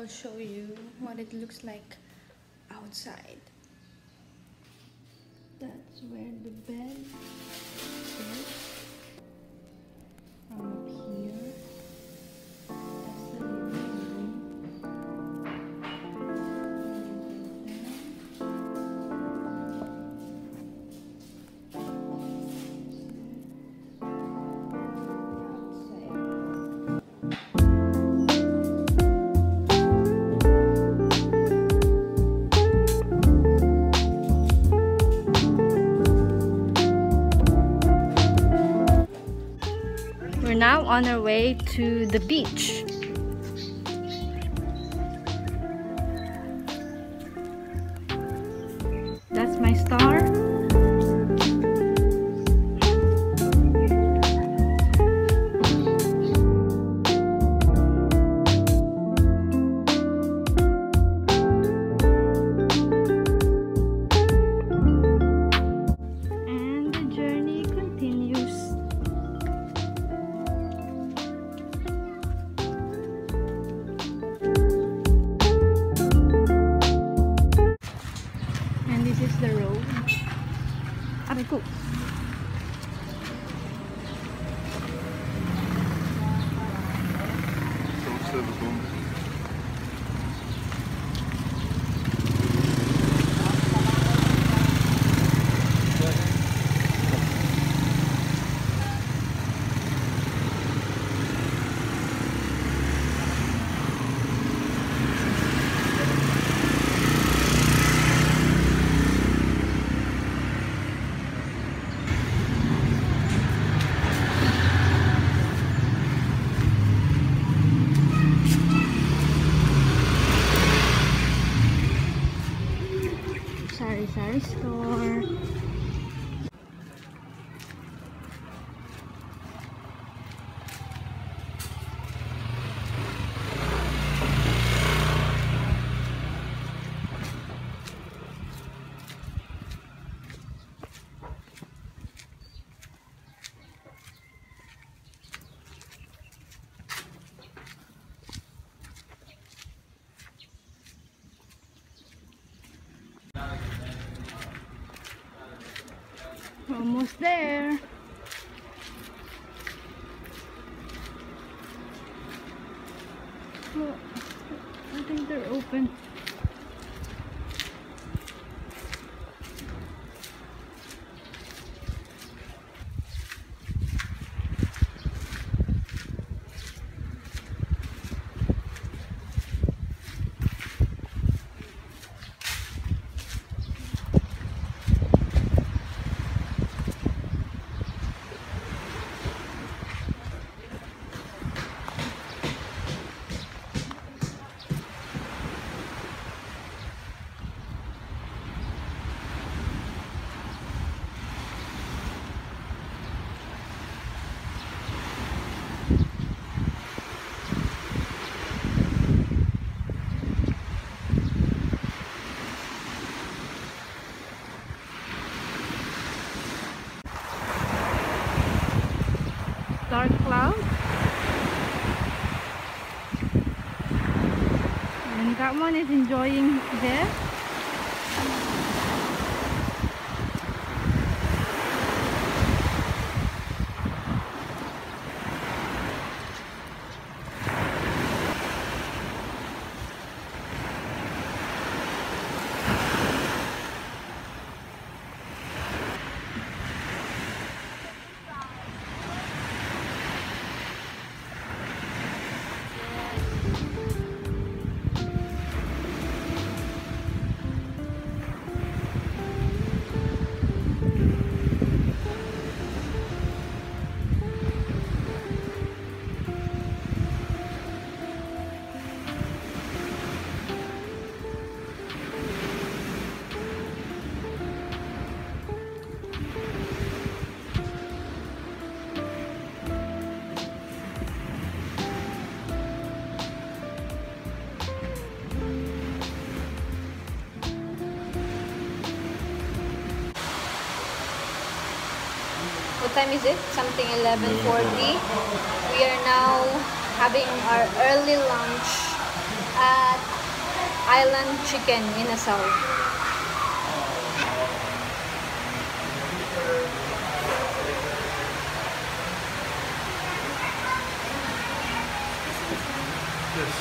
will show you what it looks like outside. That's where the bed is. From up here, that's the living room. The outside. Now on our way to the beach. That's my star. And the journey continues. The road. Okay, cool. Sari-sari store. We're almost there. Well, I think they're open. Dark clouds, and that one is enjoying there. What time is it? Something 11:40. We are now having our early lunch at Island Chicken in Asal. Yes,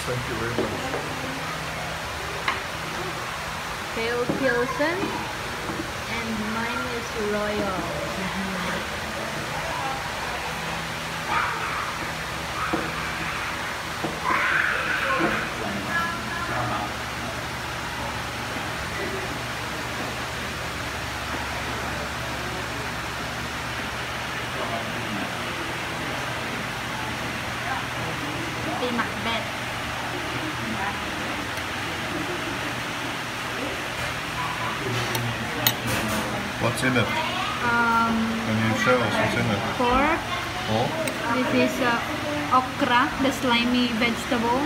thank you very much. Pale Pilsen and mine is Royal. What's in it? Can you show us what's in it? Pork. Pork? This is okra, the slimy vegetable.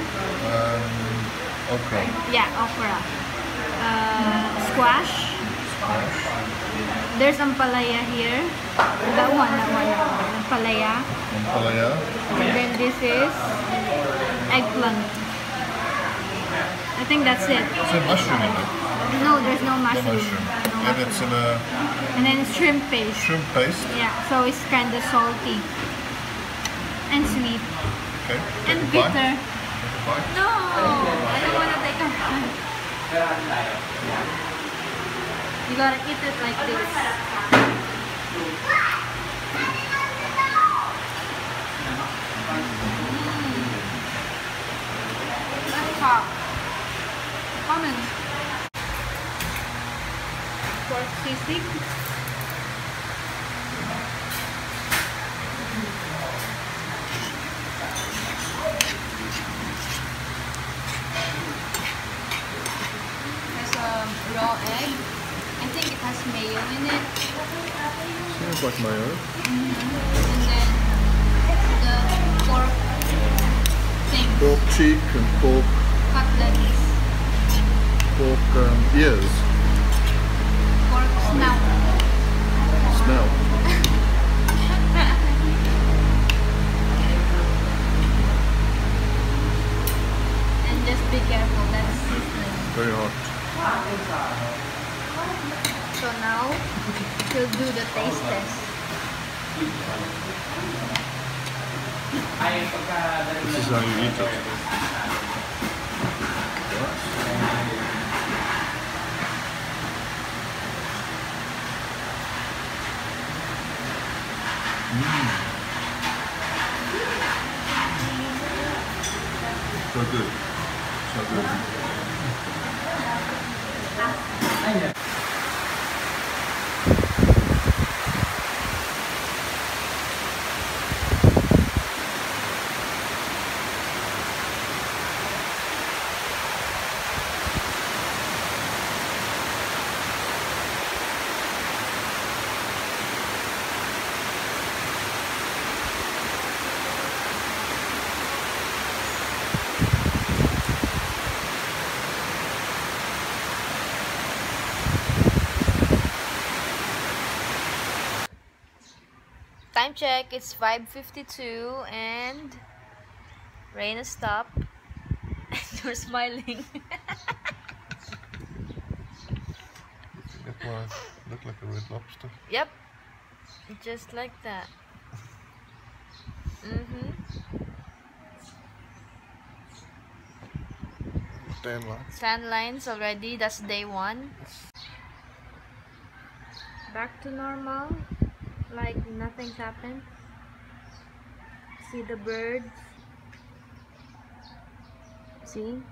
Okra? Yeah, okra. Squash. Squash. There's ampalaya here. That one. Ampalaya. Ampalaya. And then this is eggplant. I think that's it. Is there mushroom in it? No, there's no mushroom. And it's in a... And then it's shrimp paste. Shrimp paste? Yeah, so it's kind of salty. And sweet. Okay. And bitter. No, I don't want to take a bite. You gotta eat it like this. That's hot. Come on. Pork sisig. There's a raw egg. I think it has mayo in it. Sounds like mayo. And then the pork thing. Pork cheek and pork cutlets. Pork ears. Smell. Smell. And just be careful, that's seasoning. Very hot. So now we'll do the taste test. This is how you eat it. So good. So good. Time check, it's 5:52 and rain has stopped and you're smiling. Look like a red lobster. Yep, just like that. Tan lines. Tan lines already, that's day 1. Back to normal. Like nothing's happened. See the birds. See?